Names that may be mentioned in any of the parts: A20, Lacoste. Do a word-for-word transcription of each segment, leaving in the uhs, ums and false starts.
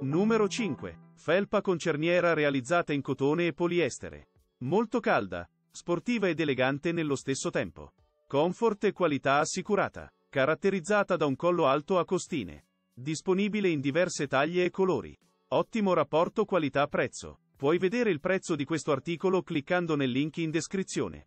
Numero cinque. Felpa con cerniera realizzata in cotone e poliestere. Molto calda, sportiva ed elegante nello stesso tempo. Comfort e qualità assicurata. Caratterizzata da un collo alto a costine. Disponibile in diverse taglie e colori. Ottimo rapporto qualità-prezzo. Puoi vedere il prezzo di questo articolo cliccando nel link in descrizione.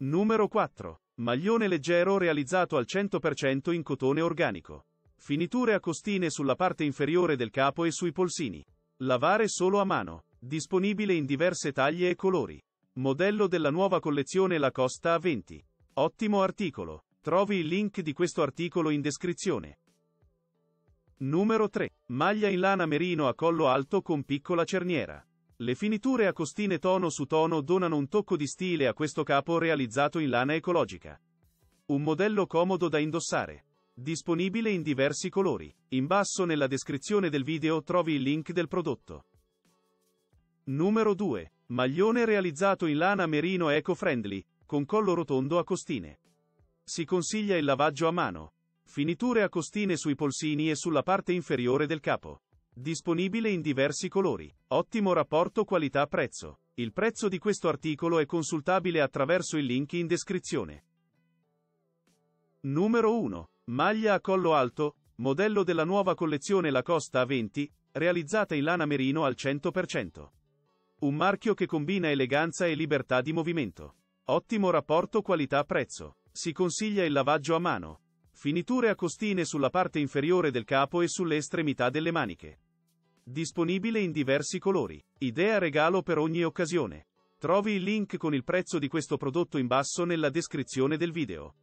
Numero quattro. Maglione leggero realizzato al cento per cento in cotone organico. Finiture a costine sulla parte inferiore del capo e sui polsini. Lavare solo a mano. Disponibile in diverse taglie e colori. Modello della nuova collezione Lacoste A venti. Ottimo articolo. Trovi il link di questo articolo in descrizione. Numero tre. Maglia in lana merino a collo alto con piccola cerniera. Le finiture a costine tono su tono donano un tocco di stile a questo capo realizzato in lana ecologica. Un modello comodo da indossare. Disponibile in diversi colori. In basso nella descrizione del video trovi il link del prodotto. Numero due. Maglione realizzato in lana merino eco-friendly, con collo rotondo a costine. Si consiglia il lavaggio a mano. Finiture a costine sui polsini e sulla parte inferiore del capo. Disponibile in diversi colori. Ottimo rapporto qualità-prezzo. Il prezzo di questo articolo è consultabile attraverso il link in descrizione. Numero uno. Maglia a collo alto, modello della nuova collezione Lacoste A venti, realizzata in lana merino al cento per cento. Un marchio che combina eleganza e libertà di movimento. Ottimo rapporto qualità-prezzo. Si consiglia il lavaggio a mano. Finiture a costine sulla parte inferiore del capo e sulle estremità delle maniche. Disponibile in diversi colori. Idea regalo per ogni occasione. Trovi il link con il prezzo di questo prodotto in basso nella descrizione del video.